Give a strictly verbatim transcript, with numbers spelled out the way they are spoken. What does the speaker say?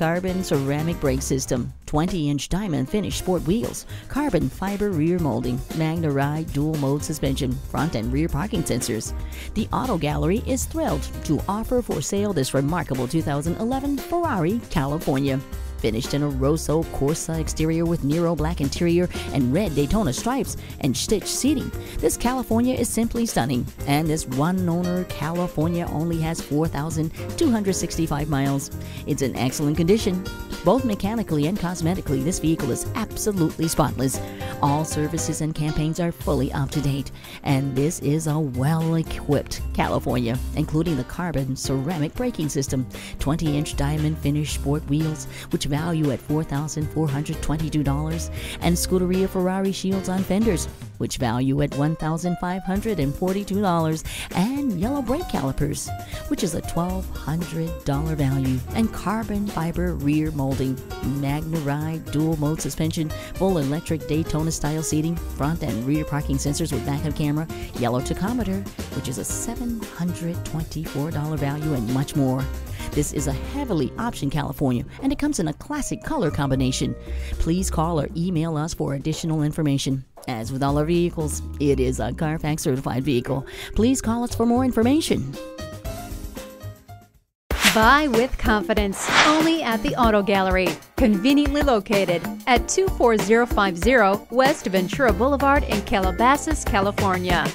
carbon ceramic brake system, twenty inch diamond finish sport wheels, carbon fiber rear molding, MagneRide dual mode suspension, front and rear parking sensors. The Auto Gallery is thrilled to offer for sale this remarkable two thousand eleven Ferrari California. Finished in a Rosso Corsa exterior with Nero black interior and red Daytona stripes and stitched seating, this California is simply stunning, and this one-owner California only has four thousand two hundred sixty-five miles. It's in excellent condition. Both mechanically and cosmetically, this vehicle is absolutely spotless. All services and campaigns are fully up to date, and this is a well-equipped California, including the carbon ceramic braking system, twenty inch diamond finish sport wheels, which value at four thousand four hundred twenty-two dollars, and Scuderia Ferrari shields on fenders, which value at one thousand five hundred forty-two dollars, and yellow brake calipers, which is a one thousand two hundred dollar value, and carbon fiber rear molding, MagneRide dual mode suspension, full electric Daytona style seating, front and rear parking sensors with backup camera, yellow tachometer, which is a seven hundred twenty-four dollar value, and much more. This is a heavily optioned California, and it comes in a classic color combination. Please call or email us for additional information. As with all our vehicles, it is a CARFAX certified vehicle. Please call us for more information. Buy with confidence only at the Auto Gallery. Conveniently located at two four zero five zero West Ventura Boulevard in Calabasas, California.